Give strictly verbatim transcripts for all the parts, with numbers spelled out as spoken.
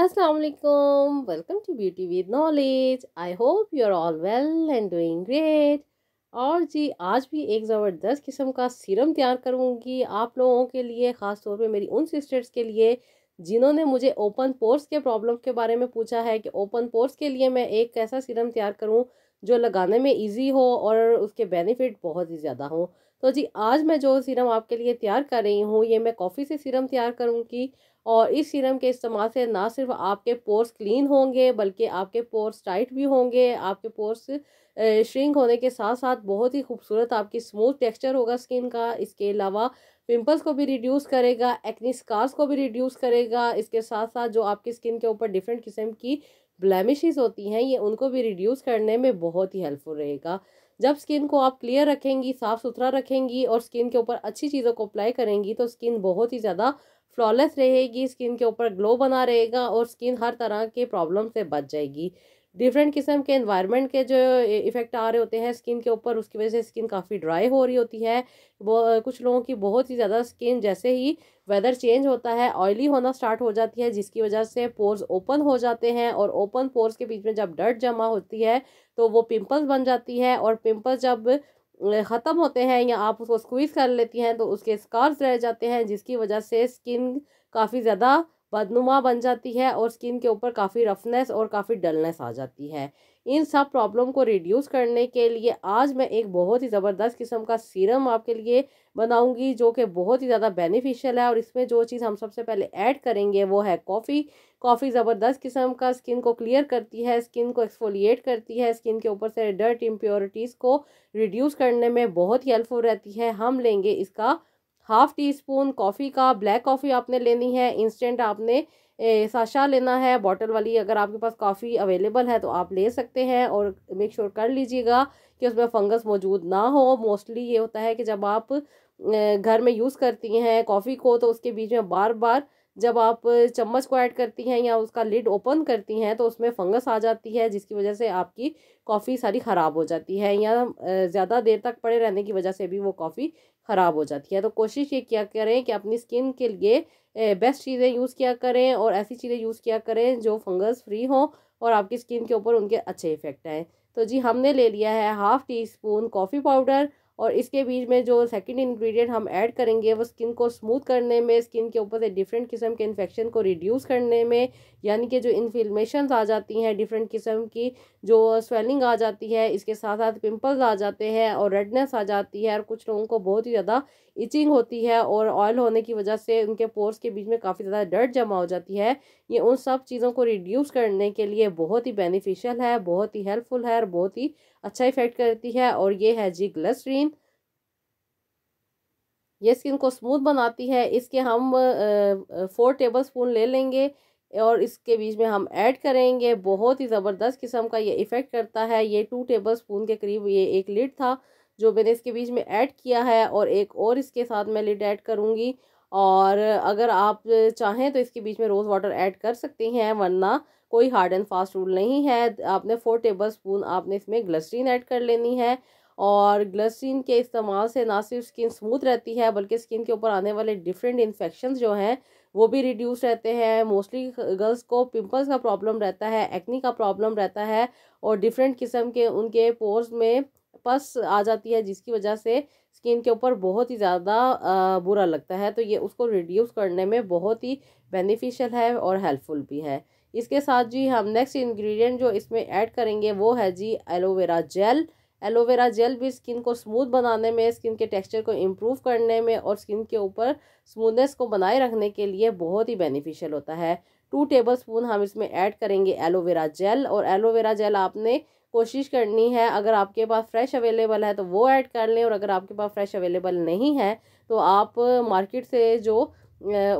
अस्सलाम वालेकुम, welcome to beauty with knowledge. I hope you are all well and doing great. और जी आज भी एक ज़बरदस्त किस्म का सीरम तैयार करूँगी आप लोगों के लिए, ख़ास तौर पे मेरी उन सिस्टर्स के लिए जिन्होंने मुझे ओपन पोर्स के प्रॉब्लम के बारे में पूछा है कि ओपन पोर्स के लिए मैं एक ऐसा सीरम तैयार करूँ जो लगाने में ईजी हो और उसके बेनिफिट बहुत ही ज़्यादा हो। तो जी आज मैं जो सीरम आपके लिए तैयार कर रही हूँ, ये मैं कॉफ़ी से सीरम तैयार करूँगी। और इस सीरम के इस्तेमाल से ना सिर्फ आपके पोर्स क्लीन होंगे बल्कि आपके पोर्स टाइट भी होंगे, आपके पोर्स श्रिंक होने के साथ साथ बहुत ही खूबसूरत आपकी स्मूथ टेक्सचर होगा स्किन का। इसके अलावा पिंपल्स को भी रिड्यूस करेगा, एक्ने स्कार्स को भी रिड्यूस करेगा। इसके साथ साथ जो आपकी स्किन के ऊपर डिफरेंट किस्म की ब्लैमिशेस होती हैं, ये उनको भी रिड्यूस करने में बहुत ही हेल्पफुल रहेगा। जब स्किन को आप क्लियर रखेंगी, साफ़ सुथरा रखेंगी और स्किन के ऊपर अच्छी चीज़ों को अप्लाई करेंगी तो स्किन बहुत ही ज़्यादा फ्लॉलेस रहेगी, स्किन के ऊपर ग्लो बना रहेगा और स्किन हर तरह के प्रॉब्लम से बच जाएगी। डिफरेंट किस्म के एनवायरनमेंट के जो इफ़ेक्ट आ रहे होते हैं स्किन के ऊपर, उसकी वजह से स्किन काफ़ी ड्राई हो रही होती है। वो कुछ लोगों की बहुत ही ज़्यादा स्किन जैसे ही वेदर चेंज होता है ऑयली होना स्टार्ट हो जाती है, जिसकी वजह से पोर्स ओपन हो जाते हैं। और ओपन पोर्स के बीच में जब डर्ट जमा होती है तो वो पिम्पल्स बन जाती है, और पिम्पल्स जब ख़त्म होते हैं या आप उसको स्क्वीज़ कर लेती हैं तो उसके स्कार्स रह जाते हैं, जिसकी वजह से स्किन काफ़ी ज़्यादा बदनुमा बन जाती है और स्किन के ऊपर काफ़ी रफनेस और काफ़ी डलनेस आ जाती है। इन सब प्रॉब्लम को रिड्यूस करने के लिए आज मैं एक बहुत ही ज़बरदस्त किस्म का सीरम आपके लिए बनाऊंगी जो कि बहुत ही ज़्यादा बेनिफिशियल है। और इसमें जो चीज़ हम सबसे पहले ऐड करेंगे वो है कॉफ़ी। कॉफ़ी ज़बरदस्त किस्म का स्किन को क्लियर करती है, स्किन को एक्सफोलिएट करती है, स्किन के ऊपर से डर्ट इम्प्योरिटीज़ को रिड्यूस करने में बहुत ही हेल्पफुल रहती है। हम लेंगे इसका हाफ़ टी स्पून कॉफ़ी का। ब्लैक कॉफ़ी आपने लेनी है, इंस्टेंट आपने साशा लेना है, बॉटल वाली। अगर आपके पास कॉफ़ी अवेलेबल है तो आप ले सकते हैं और मेक श्योर कर लीजिएगा कि उसमें फंगस मौजूद ना हो। मोस्टली ये होता है कि जब आप घर में यूज़ करती हैं कॉफ़ी को तो उसके बीच में बार बार जब आप चम्मच को ऐड करती हैं या उसका लिड ओपन करती हैं तो उसमें फंगस आ जाती है, जिसकी वजह से आपकी कॉफ़ी सारी ख़राब हो जाती है या ज़्यादा देर तक पड़े रहने की वजह से भी वो कॉफ़ी ख़राब हो जाती है। तो कोशिश ये किया करें कि अपनी स्किन के लिए बेस्ट चीज़ें यूज़ किया करें और ऐसी चीज़ें यूज़ किया करें जो फंगस फ्री हों और आपकी स्किन के ऊपर उनके अच्छे इफ़ेक्ट आएँ। तो जी हमने ले लिया है half teaspoon coffee powder और इसके बीच में जो सेकंड इंग्रेडिएंट हम ऐड करेंगे वो स्किन को स्मूथ करने में, स्किन के ऊपर से डिफरेंट किस्म के इन्फेक्शन को रिड्यूस करने में, यानी कि जो इन्फ्लेमेशंस आ जाती हैं, डिफरेंट किस्म की जो स्वेलिंग आ जाती है, इसके साथ साथ पिंपल्स आ जाते हैं और रेडनेस आ जाती है और कुछ लोगों को बहुत ही ज़्यादा इचिंग होती है और ऑयल होने की वजह से उनके पोर्स के बीच में काफ़ी ज़्यादा डर्ट जमा हो जाती है। ये उन सब चीज़ों को रिड्यूस करने के लिए बहुत ही बेनिफिशियल है, बहुत ही हेल्पफुल है और बहुत ही अच्छा इफेक्ट करती है। और ये है जी ग्लिसरीन। ये स्किन को स्मूथ बनाती है। इसके हम फोर टेबलस्पून ले लेंगे और इसके बीच में हम ऐड करेंगे। बहुत ही ज़बरदस्त किस्म का ये इफ़ेक्ट करता है। ये टू टेबलस्पून के करीब ये एक लिड था जो मैंने इसके बीच में ऐड किया है और एक और इसके साथ मैं लिड ऐड करूँगी। और अगर आप चाहें तो इसके बीच में रोज़ वाटर ऐड कर सकती हैं, वरना कोई हार्ड एंड फास्ट रूल नहीं है। आपने फोर टेबलस्पून आपने इसमें ग्लिसरीन ऐड कर लेनी है। और ग्लिसरीन के इस्तेमाल से ना सिर्फ स्किन स्मूथ रहती है बल्कि स्किन के ऊपर आने वाले डिफरेंट इन्फेक्शन जो हैं वो भी रिड्यूस रहते हैं। मोस्टली गर्ल्स को पिंपल्स का प्रॉब्लम रहता है, एक्ने का प्रॉब्लम रहता है और डिफरेंट किस्म के उनके पोर्स में पस आ जाती है, जिसकी वजह से स्किन के ऊपर बहुत ही ज़्यादा बुरा लगता है। तो ये उसको रिड्यूस करने में बहुत ही बेनिफिशियल है और हेल्पफुल भी है। इसके साथ जी हम नेक्स्ट इंग्रेडिएंट जो इसमें ऐड करेंगे वो है जी एलोवेरा जेल। एलोवेरा जेल भी स्किन को स्मूथ बनाने में, स्किन के टेक्सचर को इम्प्रूव करने में और स्किन के ऊपर स्मूथनेस को बनाए रखने के लिए बहुत ही बेनिफिशियल होता है। टू टेबलस्पून हम इसमें ऐड करेंगे एलोवेरा जेल। और एलोवेरा जेल आपने कोशिश करनी है, अगर आपके पास फ्रेश अवेलेबल है तो वो ऐड कर लें, और अगर आपके पास फ्रेश अवेलेबल नहीं है तो आप मार्केट से जो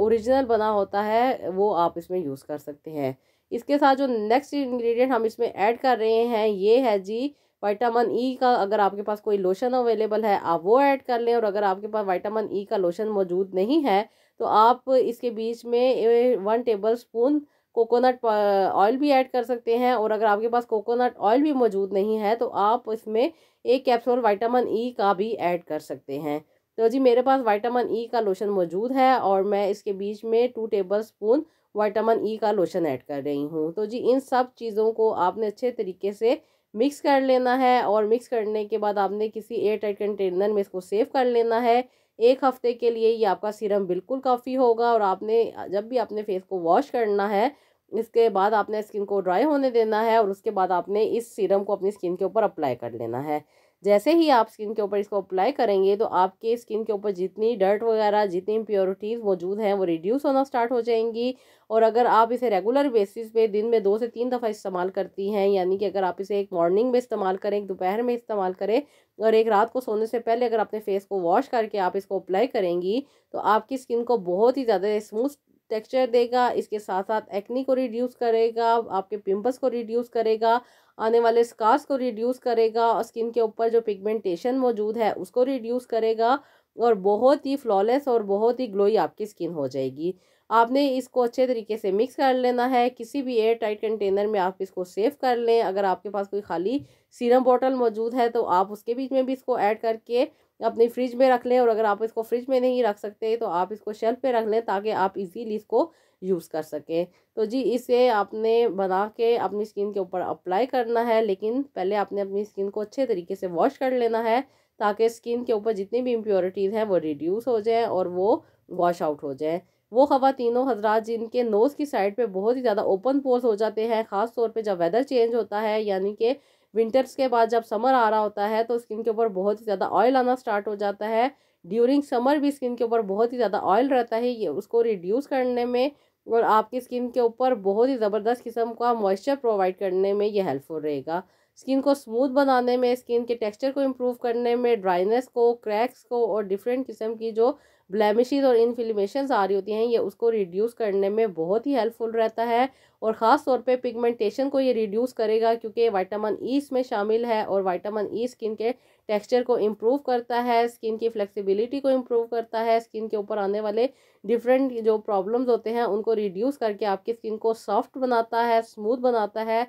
ओरिजिनल बना होता है वो आप इसमें यूज़ कर सकते हैं। इसके साथ जो नेक्स्ट इंग्रेडिएंट हम इसमें ऐड कर रहे हैं ये है जी विटामिन ई का। अगर आपके पास कोई लोशन अवेलेबल है आप वो ऐड कर लें, और अगर आपके पास विटामिन ई का लोशन मौजूद नहीं है तो आप इसके बीच में one tablespoon coconut oil भी ऐड कर सकते हैं। और अगर आपके पास कोकोनट ऑयल भी मौजूद नहीं है तो आप इसमें एक कैप्सूल विटामिन ई का भी ऐड कर सकते हैं। तो जी मेरे पास विटामिन ई का लोशन मौजूद है और मैं इसके बीच में टू टेबलस्पून विटामिन ई का लोशन ऐड कर रही हूँ। तो जी इन सब चीज़ों को आपने अच्छे तरीके से मिक्स कर लेना है और मिक्स करने के बाद आपने किसी एयर टाइट कंटेनर में इसको सेव कर लेना है। एक हफ्ते के लिए ये आपका सीरम बिल्कुल काफ़ी होगा। और आपने जब भी अपने फेस को वॉश करना है, इसके बाद आपने स्किन को ड्राई होने देना है और उसके बाद आपने इस सीरम को अपनी स्किन के ऊपर अप्लाई कर लेना है। जैसे ही आप स्किन के ऊपर इसको अप्लाई करेंगे तो आपके स्किन के ऊपर जितनी डर्ट वगैरह, जितनी इम्प्योरिटीज़ मौजूद हैं वो रिड्यूस होना स्टार्ट हो जाएंगी। और अगर आप इसे रेगुलर बेसिस पे दिन में दो से तीन दफ़ा इस्तेमाल करती हैं, यानी कि अगर आप इसे एक मॉर्निंग में इस्तेमाल करें, एक दोपहर में इस्तेमाल करें और एक रात को सोने से पहले अगर अपने फेस को वॉश करके आप इसको अप्लाई करेंगी तो आपकी स्किन को बहुत ही ज़्यादा स्मूथ टेक्सचर देगा। इसके साथ साथ एक्ने को रिड्यूस करेगा, आपके पिंपल्स को रिड्यूस करेगा, आने वाले स्कार्स को रिड्यूस करेगा और स्किन के ऊपर जो पिगमेंटेशन मौजूद है उसको रिड्यूस करेगा और बहुत ही फ्लॉलेस और बहुत ही ग्लोई आपकी स्किन हो जाएगी। आपने इसको अच्छे तरीके से मिक्स कर लेना है। किसी भी एयर टाइट कंटेनर में आप इसको सेव कर लें। अगर आपके पास कोई खाली सीरम बॉटल मौजूद है तो आप उसके बीच में भी इसको ऐड करके अपनी फ्रिज में रख लें। और अगर आप इसको फ्रिज में नहीं रख सकते तो आप इसको शेल्फ पे रख लें ताकि आप इजीली इसको यूज़ कर सकें। तो जी इसे आपने बना के अपनी स्किन के ऊपर अप्लाई करना है, लेकिन पहले आपने अपनी स्किन को अच्छे तरीके से वॉश कर लेना है ताकि स्किन के ऊपर जितनी भी इम्प्योरिटीज़ हैं वो रिड्यूस हो जाएँ और वो वॉश आउट हो जाएँ। वो खवातीनों हजरात जिनके नोज़ की साइड पे बहुत ही ज़्यादा ओपन पोर्स हो जाते हैं, ख़ास तौर पे जब वेदर चेंज होता है, यानी कि विंटर्स के बाद जब समर आ रहा होता है तो स्किन के ऊपर बहुत ही ज़्यादा ऑयल आना स्टार्ट हो जाता है। ड्यूरिंग समर भी स्किन के ऊपर बहुत ही ज़्यादा ऑयल रहता है, ये उसको रिड्यूस करने में और आपकी स्किन के ऊपर बहुत ही ज़बरदस्त किस्म का मॉइस्चर प्रोवाइड करने में ये हेल्पफुल रहेगा। स्किन को स्मूथ बनाने में, स्किन के टेक्सचर को इम्प्रूव करने में, ड्राइनेस को, क्रैक्स को और डिफरेंट किस्म की जो ब्लैमिशेस और इन्फ्लेमेशंस आ रही होती हैं ये उसको रिड्यूस करने में बहुत ही हेल्पफुल रहता है। और ख़ास तौर पे पिगमेंटेशन को ये रिड्यूस करेगा क्योंकि विटामिन ई इसमें शामिल है और विटामिन ई स्किन के टेक्सचर को इम्प्रूव करता है, स्किन की फ्लेक्सिबिलिटी को इम्प्रूव करता है, स्किन के ऊपर आने वाले डिफरेंट जो प्रॉब्लम्स होते हैं उनको रिड्यूस करके आपकी स्किन को सॉफ्ट बनाता है, स्मूथ बनाता है,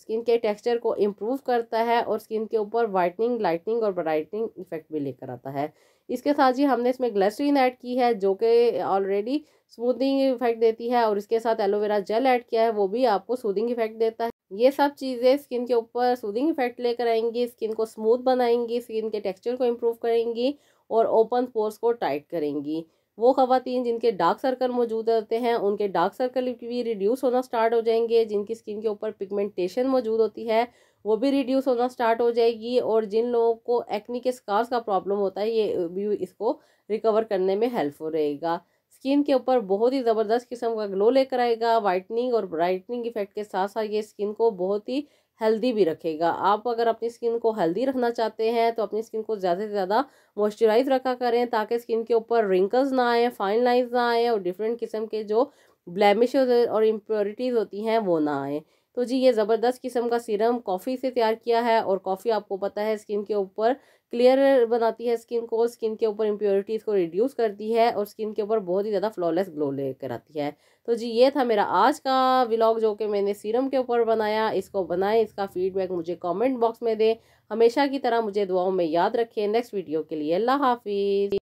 स्किन के टेक्सचर को इम्प्रूव करता है और स्किन के ऊपर वाइटनिंग, लाइटनिंग और ब्राइटनिंग इफेक्ट भी लेकर आता है। इसके साथ जी हमने इसमें ग्लिसरीन ऐड की है जो कि ऑलरेडी स्मूथिंग इफेक्ट देती है और इसके साथ एलोवेरा जेल ऐड किया है वो भी आपको सूदिंग इफेक्ट देता है। ये सब चीज़ें स्किन के ऊपर सूदिंग इफेक्ट लेकर आएंगी, स्किन को स्मूथ बनाएंगी, स्किन के टेक्सचर को इम्प्रूव करेंगी और ओपन पोर्स को टाइट करेंगी। वो खवातीन जिनके डार्क सर्कल मौजूद रहते हैं उनके डार्क सर्कल भी रिड्यूस होना स्टार्ट हो जाएंगे, जिनकी स्किन के ऊपर पिगमेंटेशन मौजूद होती है वो भी रिड्यूस होना स्टार्ट हो जाएगी और जिन लोगों को एक्ने के स्कार्स का प्रॉब्लम होता है ये भी इसको रिकवर करने में हेल्पफुल रहेगा। स्किन के ऊपर बहुत ही ज़बरदस्त किस्म का ग्लो लेकर आएगा। वाइटनिंग और ब्राइटनिंग इफेक्ट के साथ साथ ये स्किन को बहुत ही हेल्दी भी रखेगा। आप अगर अपनी स्किन को हेल्दी रखना चाहते हैं तो अपनी स्किन को ज़्यादा से ज़्यादा मॉइस्चराइज रखा करें ताकि स्किन के ऊपर रिंकल्स ना आए, फाइन लाइंस ना आए और डिफरेंट किस्म के जो ब्लैमिशेस और इम्प्योरिटीज़ होती हैं वो ना आए। तो जी ये ज़बरदस्त किस्म का सीरम कॉफ़ी से तैयार किया है और कॉफ़ी आपको पता है स्किन के ऊपर क्लियर बनाती है, स्किन को स्किन के ऊपर इम्प्योरिटीज़ को रिड्यूस करती है और स्किन के ऊपर बहुत ही ज़्यादा फ्लॉलेस ग्लो लेकर आती है। तो जी ये था मेरा आज का व्लॉग जो कि मैंने सीरम के ऊपर बनाया। इसको बनाएं, इसका फीडबैक मुझे कॉमेंट बॉक्स में दें। हमेशा की तरह मुझे दुआओं में याद रखें। नेक्स्ट वीडियो के लिए अल्लाह हाफिज़।